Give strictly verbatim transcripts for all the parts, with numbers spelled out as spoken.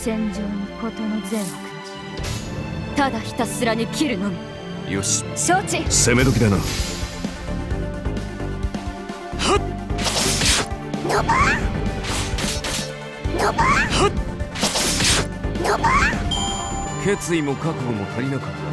戦場に事の善悪なし、ただひたすらに切るのみ。よし、承知。攻め時だな。はっ、のばのばはっのば。決意も覚悟も足りなかったな。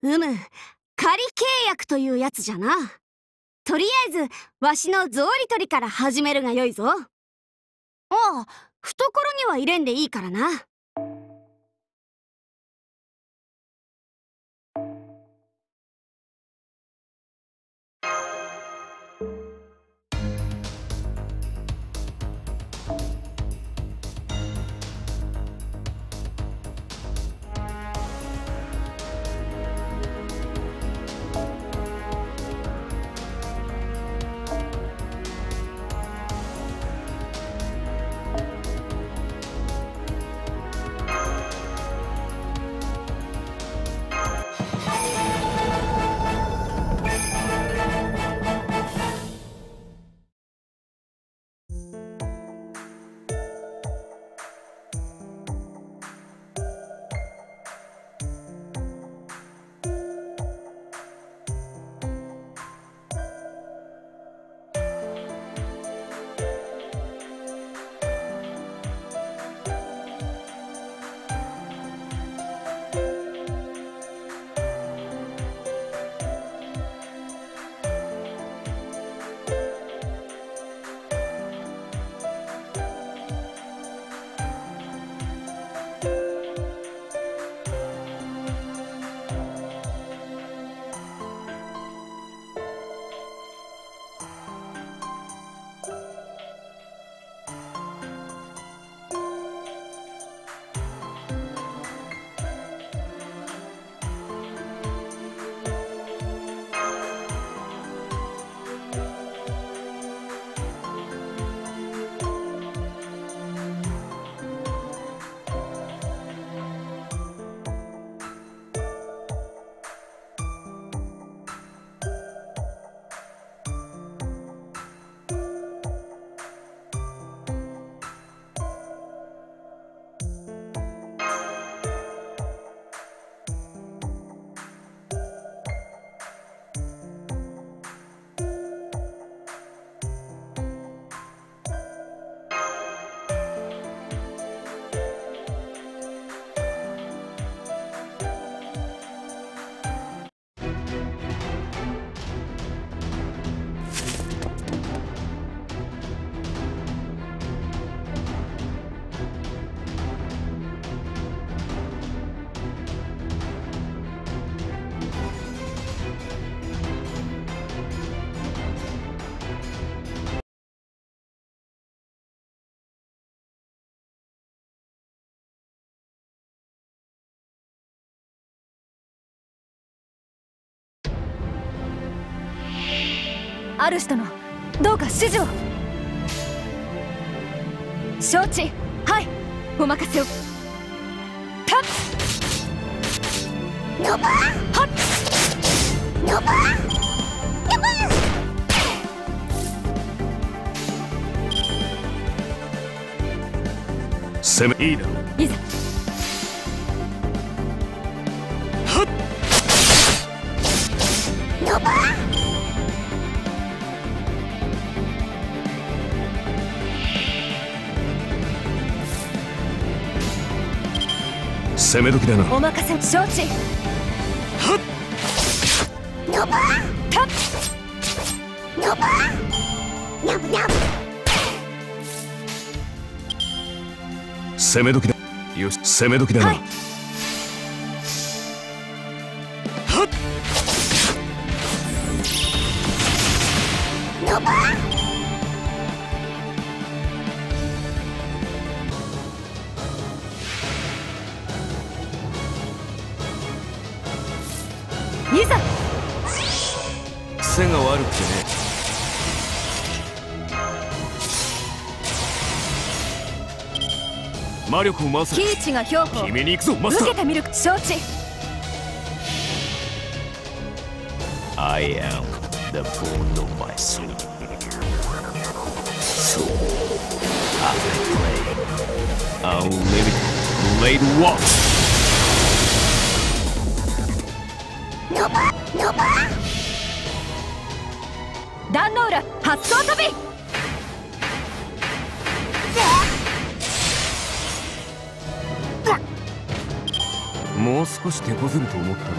うむ、仮契約というやつじゃな。とりあえずわしの草履取りから始めるがよいぞ。ああ、懐には入れんでいいからな。主殿、どうか指示を。承知。はい、お任せを。タッチ。ノバー。はっ。ノバー。ノバー。攻めいいだろう。いざ。はっ。ノバー。攻め時だな。お任せ。承知。はっ。ノバー。タッ。ノバー。ニャブニャブ。攻め時だ。よし、攻め時だな。はい、はっ。ノバー。いざ。癖が悪くてね。魔力を回す。キイチが評価。決めに行くぞ、マスター。受けてみる。承知。I am the god of my sleep. So I play. I'll live it. Late watch.ノバー、ノバー。壇ノ浦発想飛び。もう少し手こずると思ったのだ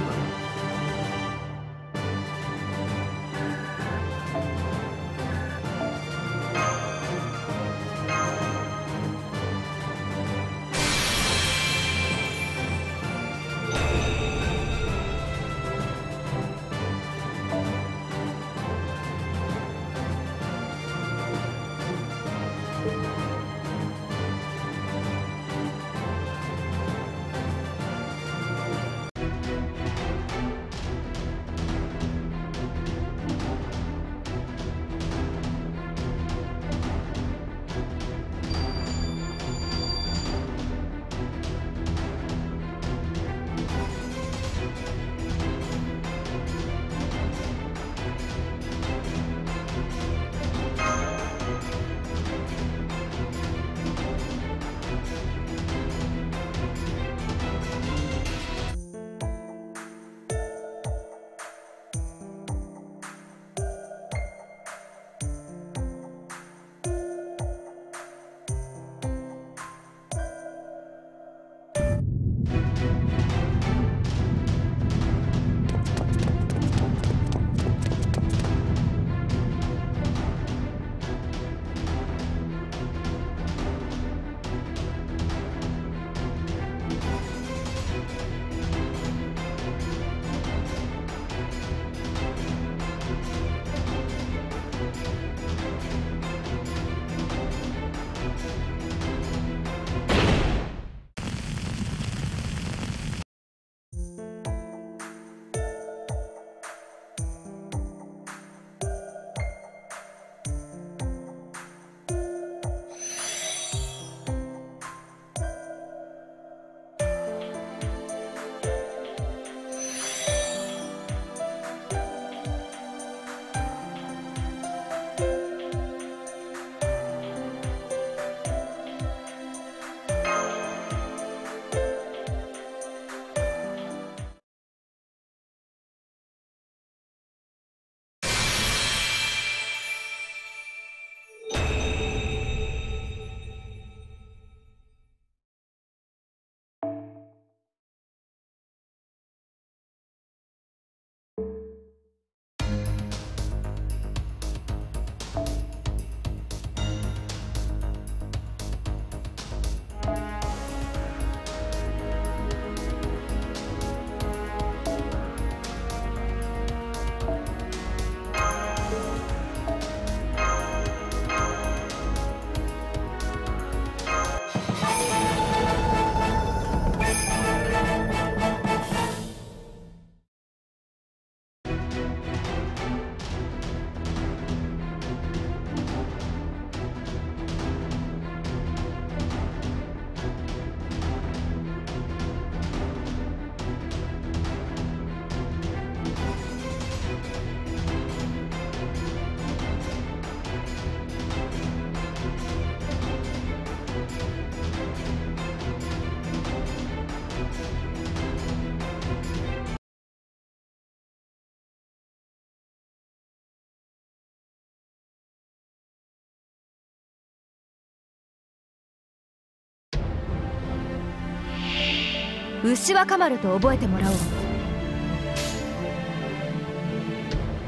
牛若丸と覚えてもらおう。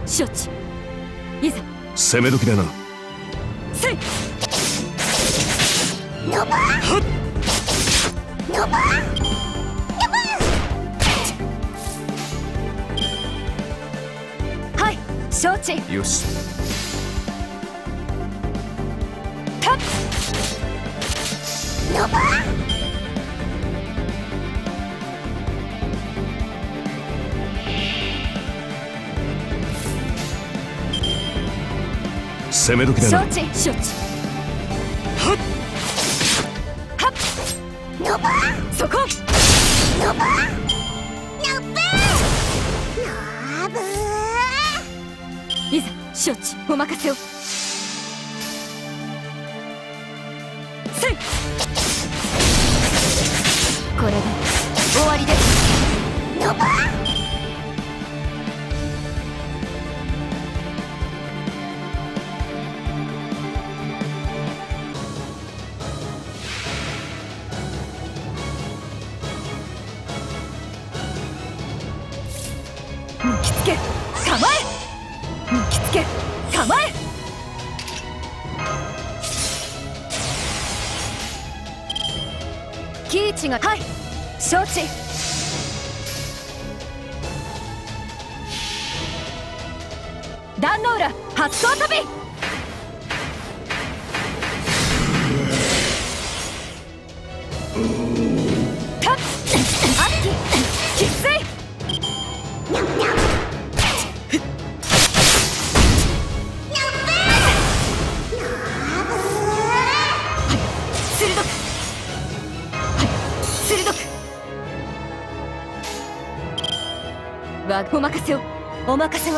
処置。いざ。攻め時だな。せい。のば。のば。はい、承知。よし。かっ。のば。攻め時だな。承知、承知。はっ。はっ。のば。そこ。のば。のば。のぶ。いざ、承知、お任せを。せい。これで終わりです。のば。はい、承知。壇ノ浦発走旅。カッアッキきつい。ニャンニャンお任せを、お任せを。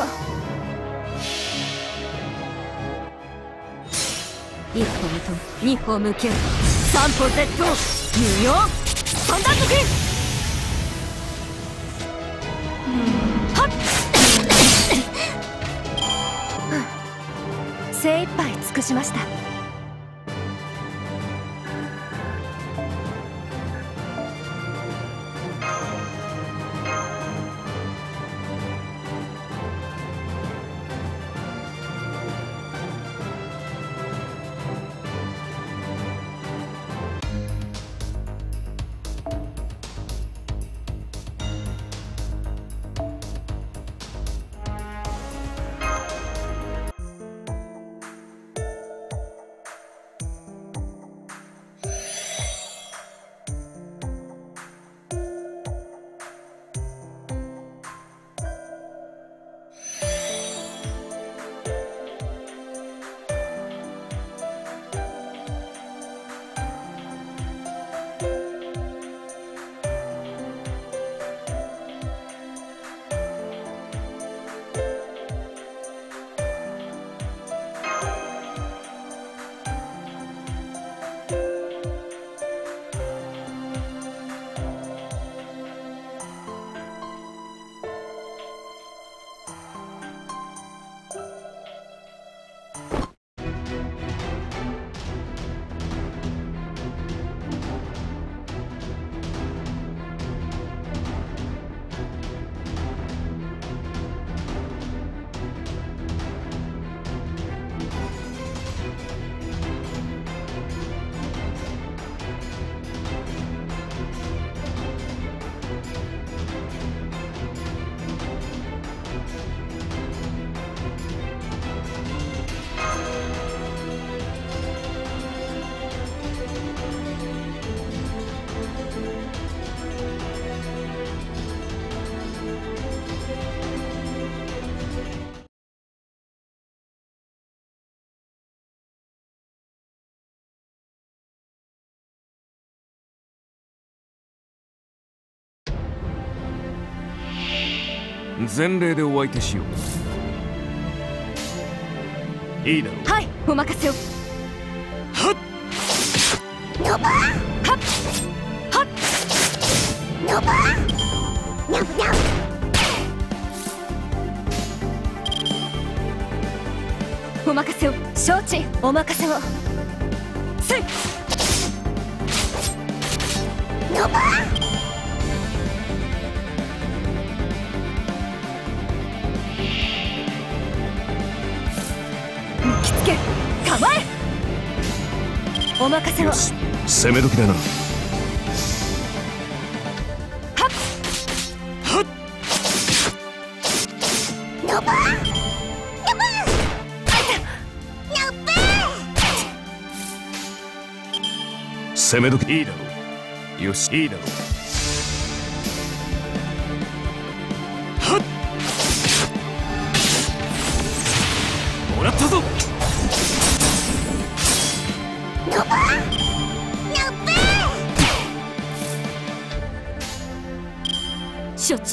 一歩無と二歩向け、三歩絶倒無用三段抜き。はっ精一杯尽くしました。全霊でお相手しよう。いいだろう。はい、お任せを。はっ。のば。はっ。はっ。のば。にゃんにゃん。お任せを。承知、お任せを。せい。のば。きつけ、構え。お任せを。よし、攻め時だな。攻め時いいだろう。よし、いいだろう。もらったぞ。処置。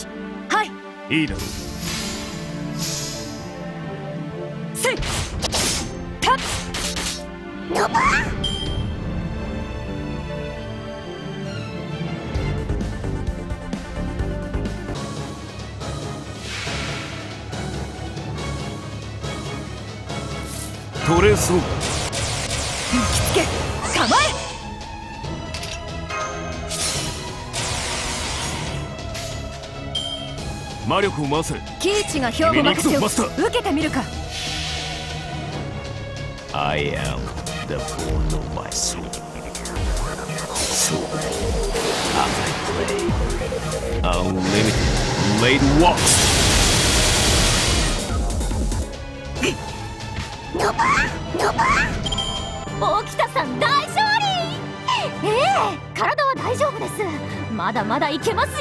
はい。いいだろう。トレースを。行きつけ、構え。魔力を回せ。キーチが兵庫任せを受けてみるか。I am the bone of my soul. So as I play, unlimited blade walks.沖田さん大勝利。ええ、体は大丈夫です。まだまだいけますよ。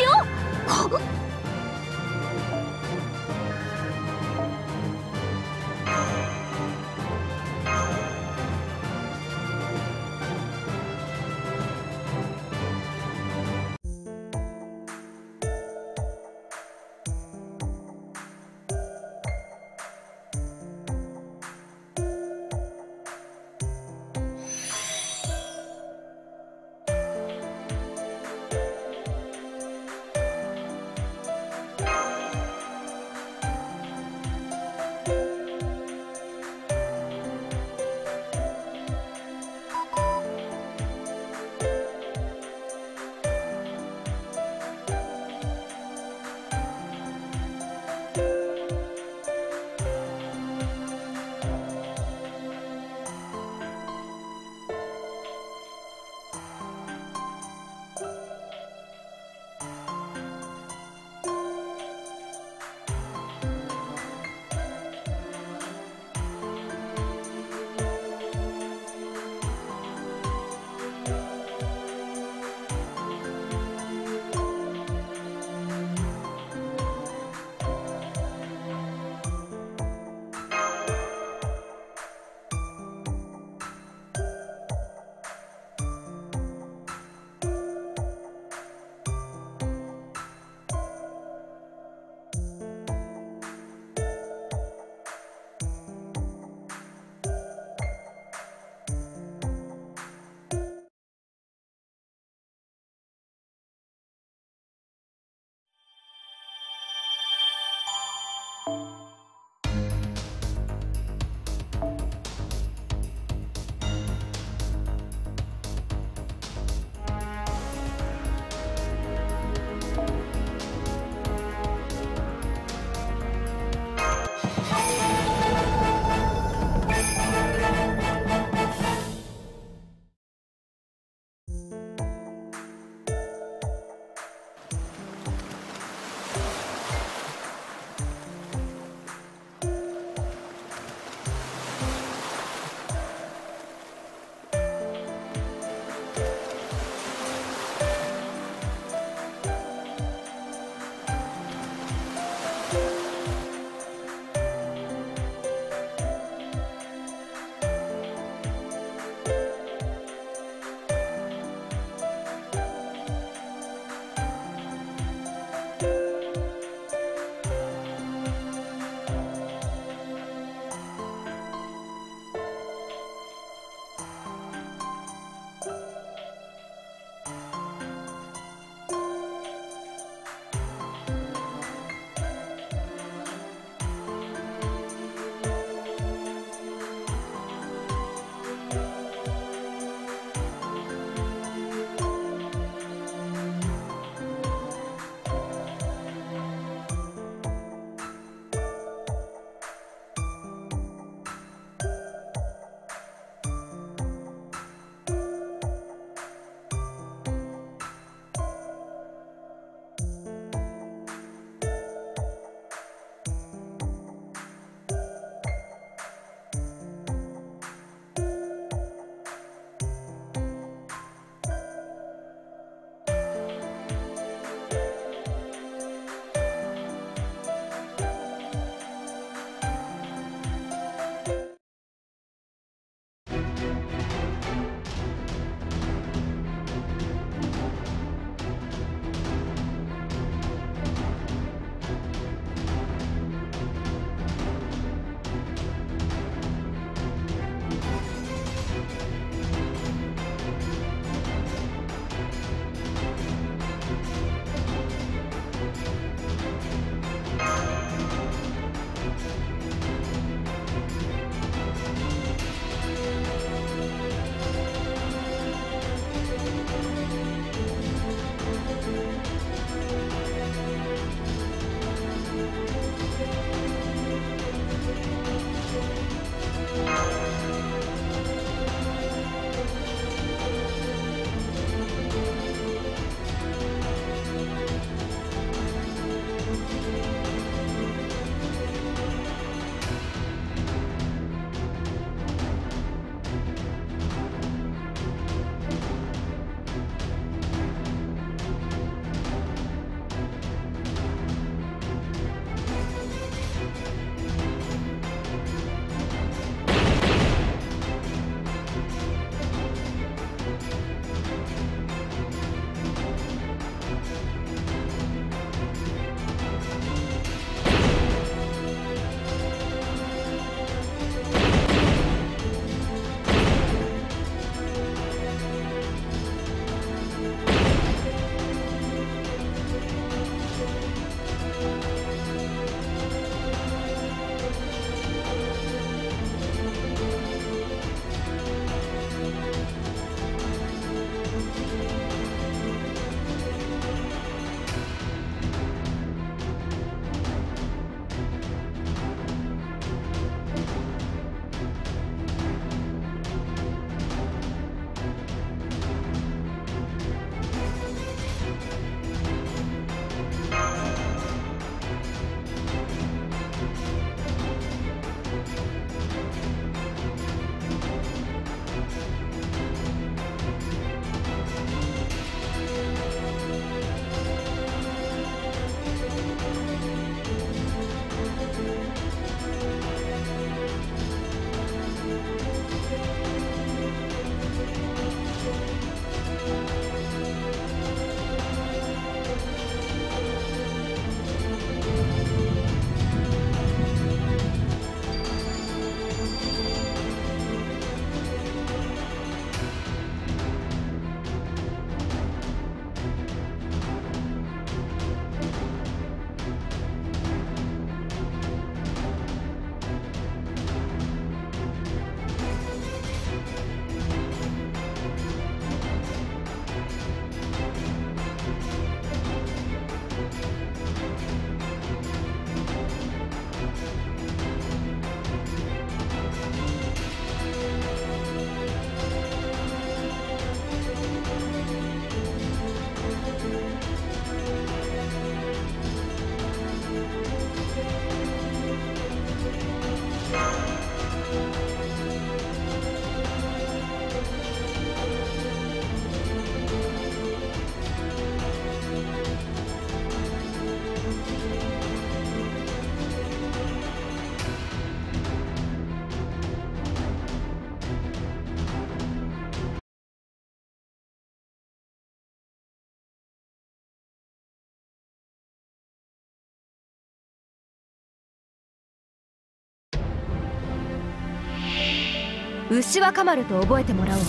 牛若丸と覚えてもらおう。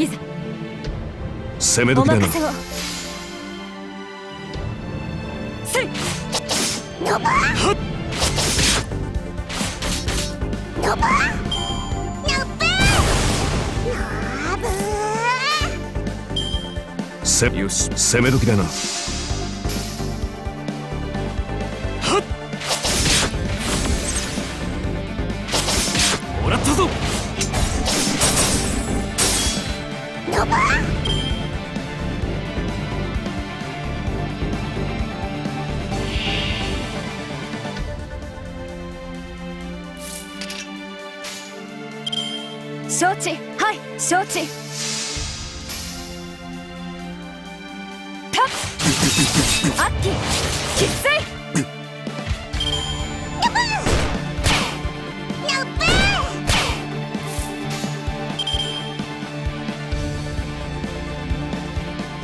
いざ攻め時だな。せいのばのばのばせよし、攻め時だな。承知、はい、承知。たっ、あっき、きつい。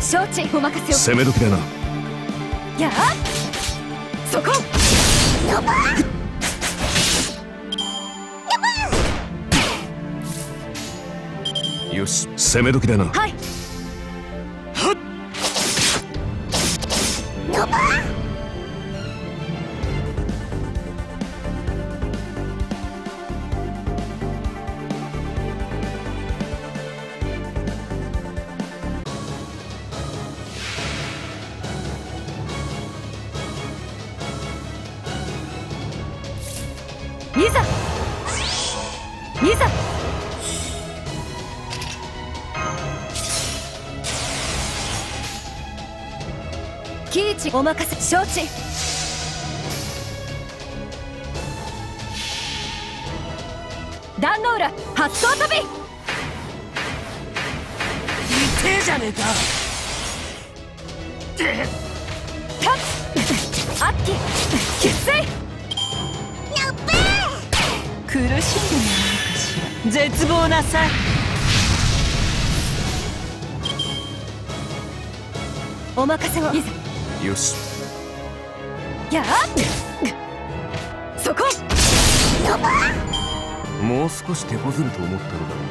承知、お任せを。攻め時だな。やあ、そこ。のば。よし、攻め時だな。はい。はっ。のば。いざいざ喜一お任せ。承知。壇ノ浦発動飛び。痛えじゃねえか。立つあっききつい。苦しんでもないかしら。絶望なさい。お任せを。いざよし。やあそこ。もう少し手こずると思ったのだろう。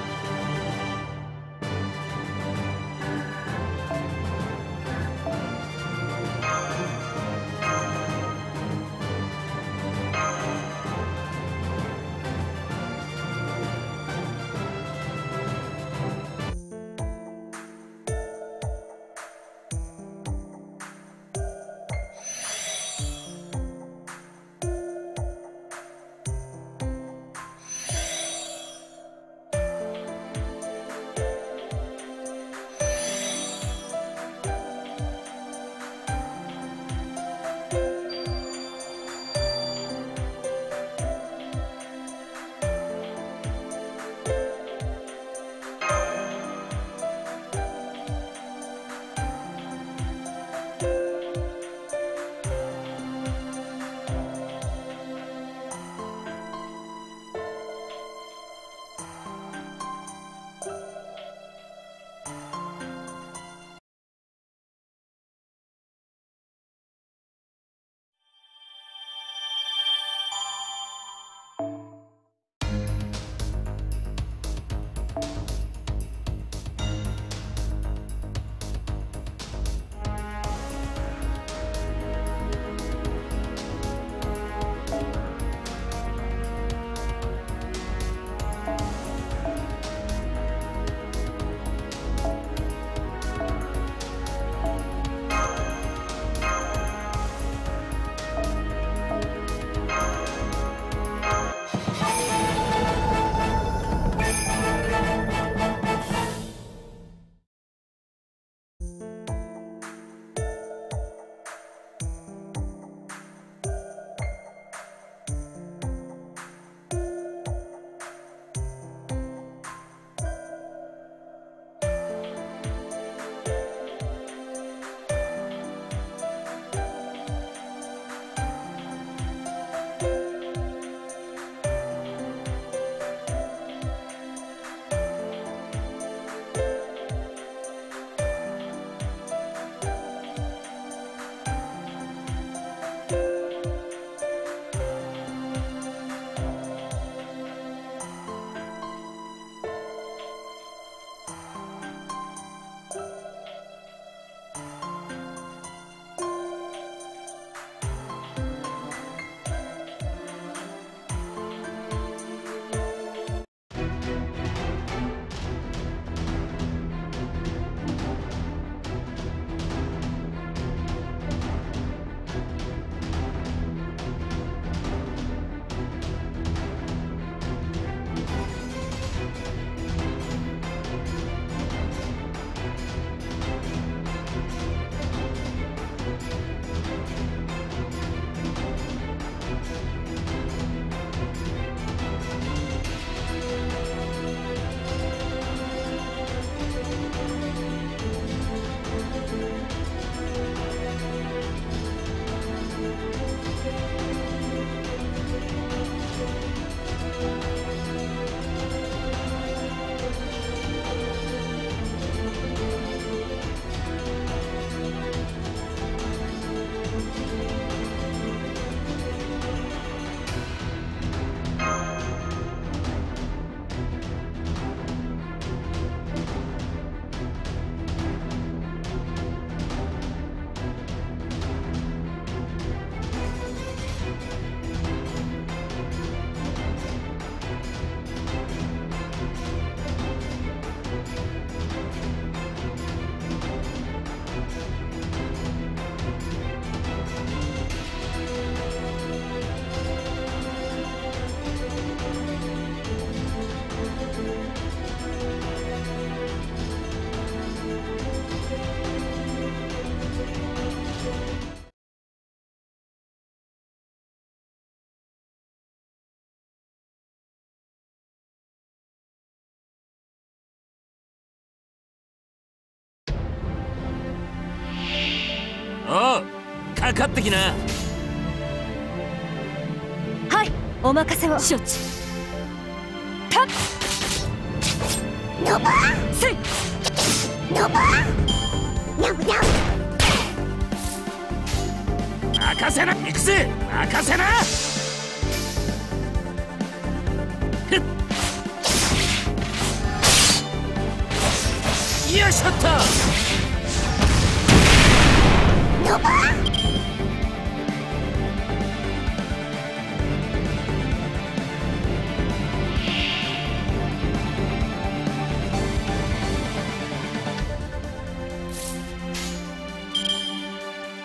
かかってきな。はい、お任せを。承知。たっのばせいのばのぶだ。任せな、行くぜ。任せな。ふっ、よいしょっと。のば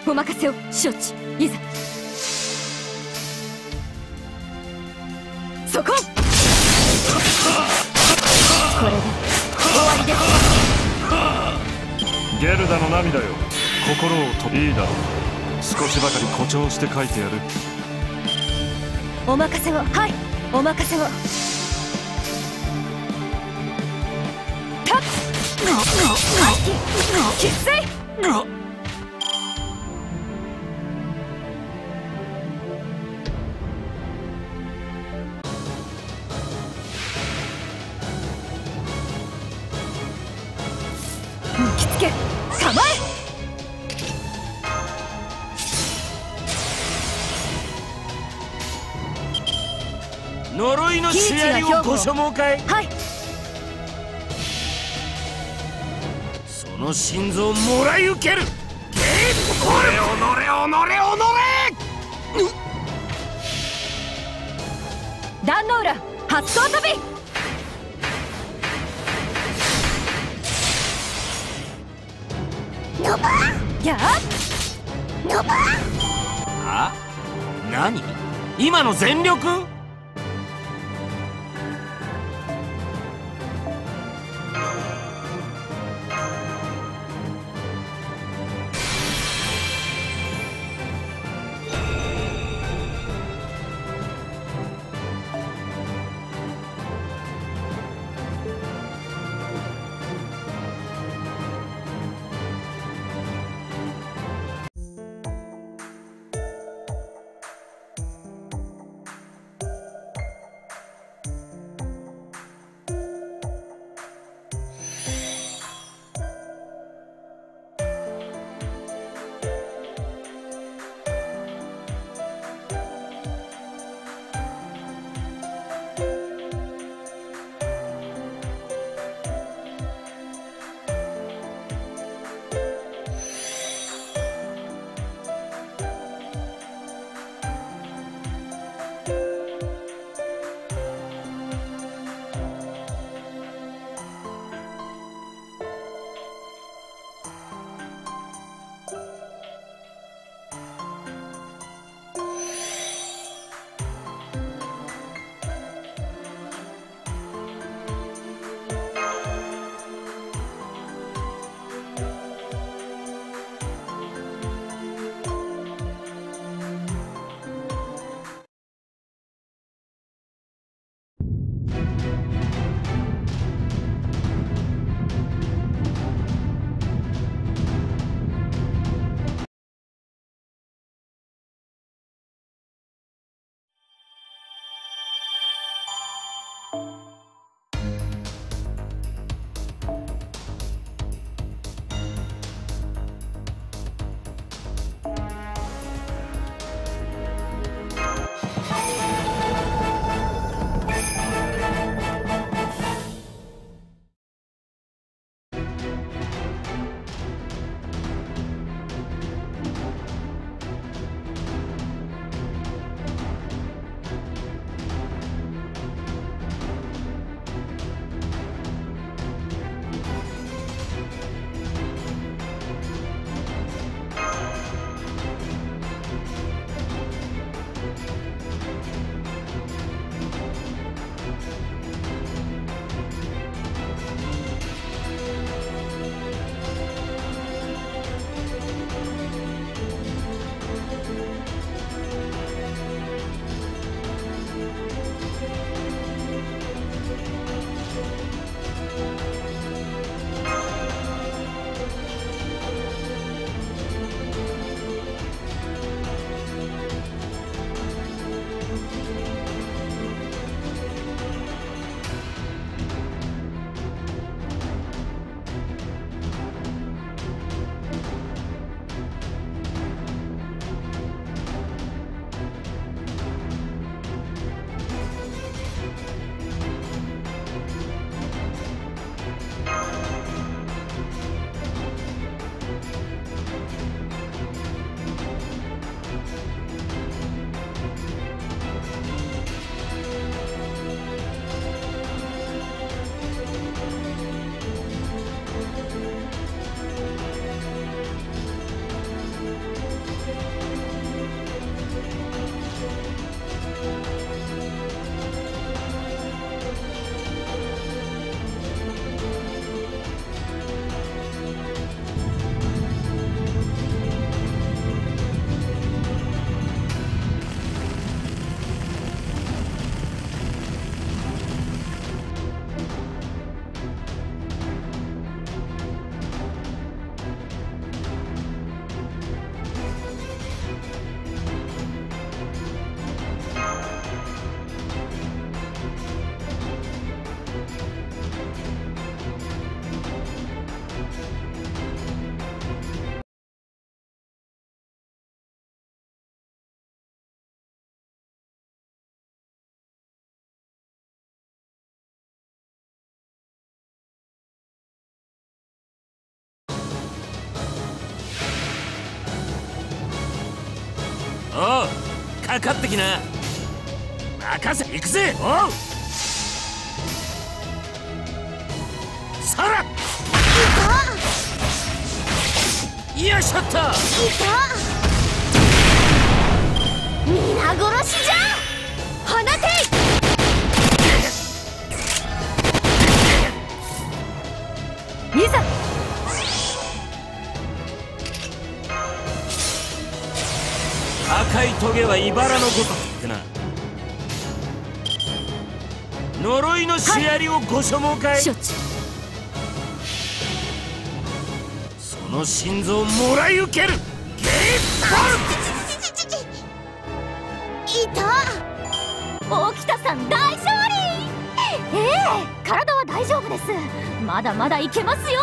お任せを。承知。いざそこ。これで終わりです。ゲルダの涙よ、心をといいだろう。少しばかり誇張して書いてやる。お任せを。はい、お任せを。たっきつい。捕まえ。呪いの試合をご所望かい。はい。その心臓をもらい受ける。えー、これおのれおのれおのれ。壇ノ浦初島旅。のばやっのばあ、何今の全力。かかってきな。任せ、行くぜ。おうさらいたよっしゃった。いた皆殺しじゃ。放ていざ。赤いトゲは茨のごとくってな。呪いのしありをご所望かい。その心臓をもらい受ける。ゲットいた。沖田さん大勝利。ええ、体は大丈夫です。まだまだいけますよ。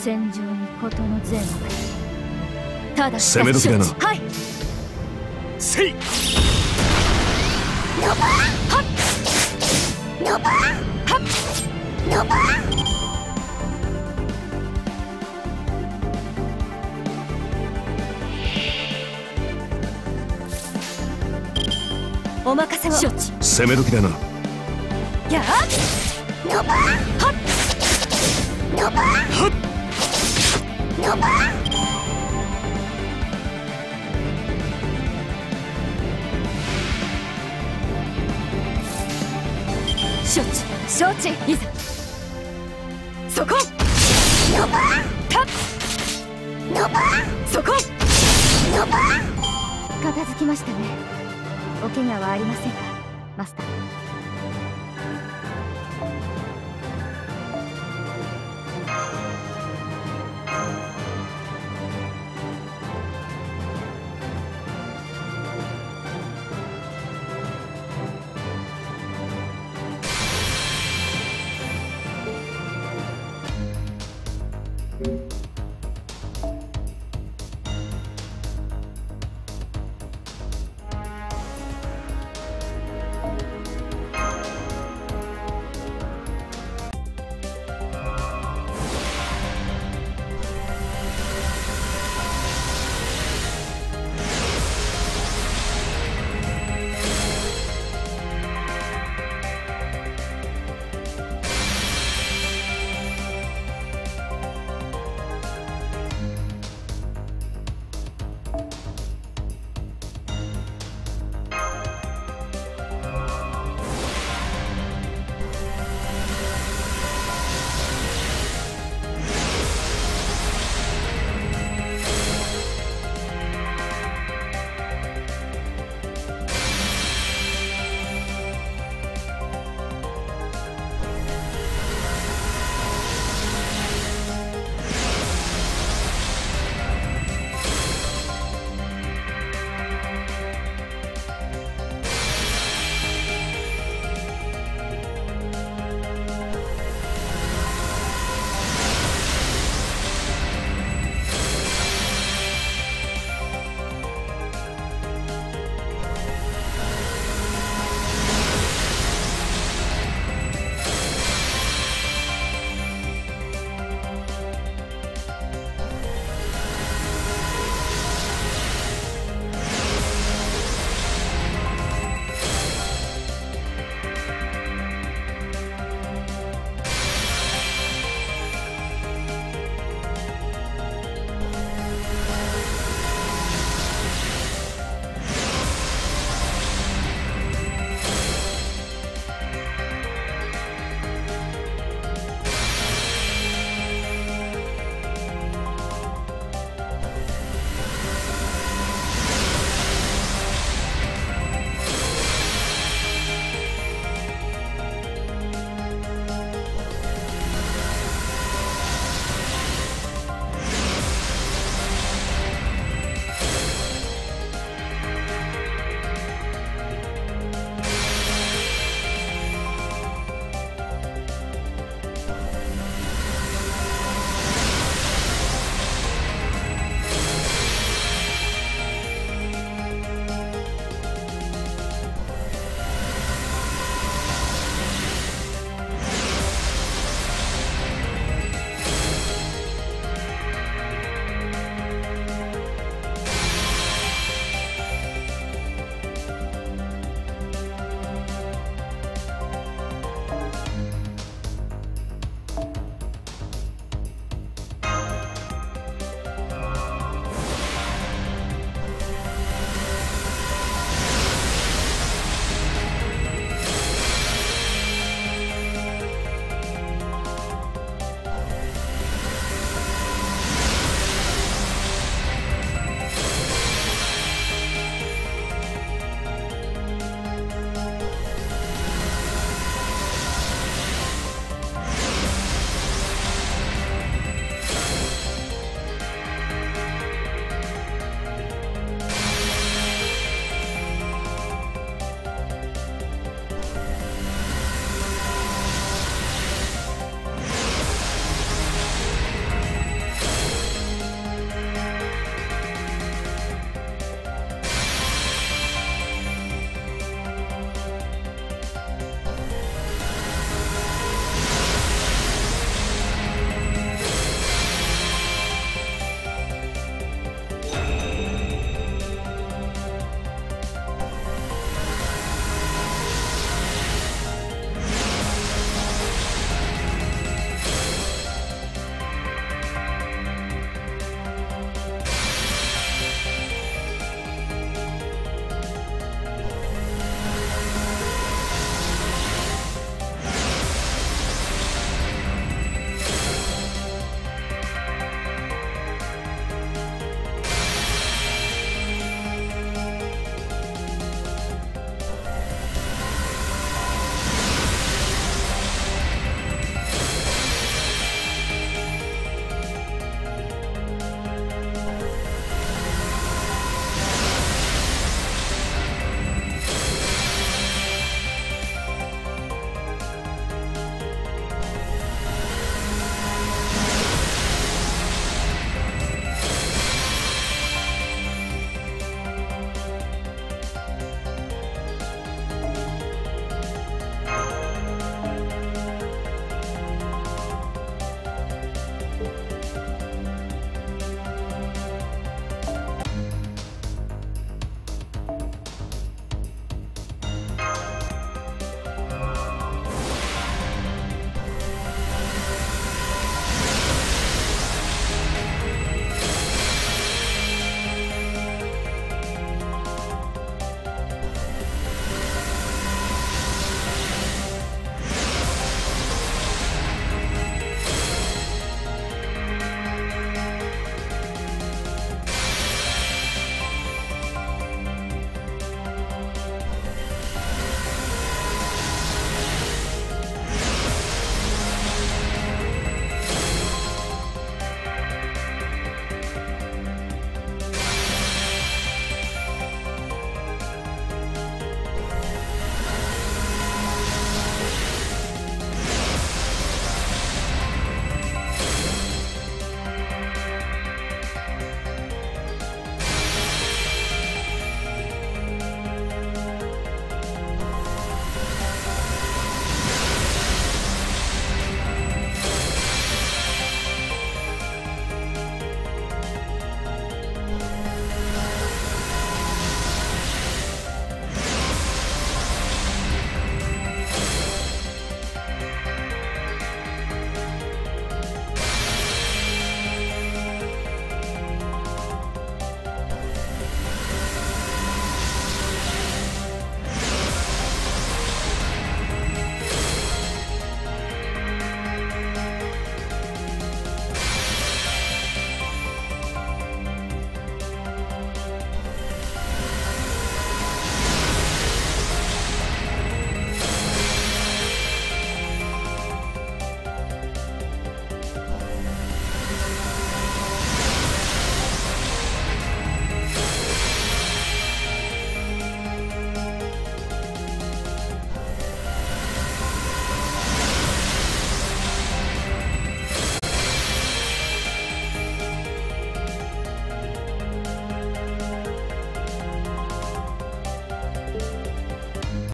戦場に事の善悪ただ攻め時だな。はいせいのばはっのばはっのばお任せを。処置攻め時だな。やっのばはっのばはっのば承知承知いざそこのばたのばそこのば。片付きましたね。お怪我はありませんかマスター。